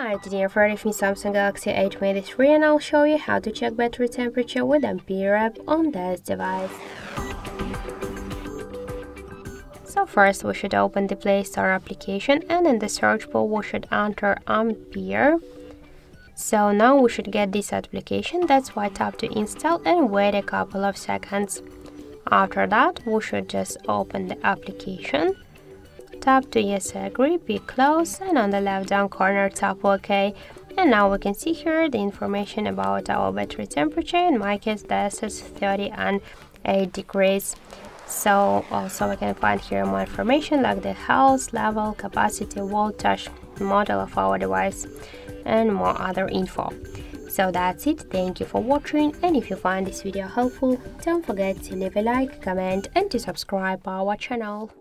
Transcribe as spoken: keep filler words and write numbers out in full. Hi, today I'm Freddy from Samsung Galaxy A twenty-three and I'll show you how to check battery temperature with Ampere app on this device. So first we should open the Play Store application and in the search bar we should enter Ampere. So now we should get this application, that's why tap to install and wait a couple of seconds. After that we should just open the application. Tap to yes, agree, be close, and on the left down corner tap OK. And now we can see here the information about our battery temperature. In my case this is thirty and eight degrees. So also we can find here more information like the health, level, capacity, voltage, model of our device and more other info. So that's it, thank you for watching, and if you find this video helpful, don't forget to leave a like, comment and to subscribe our channel.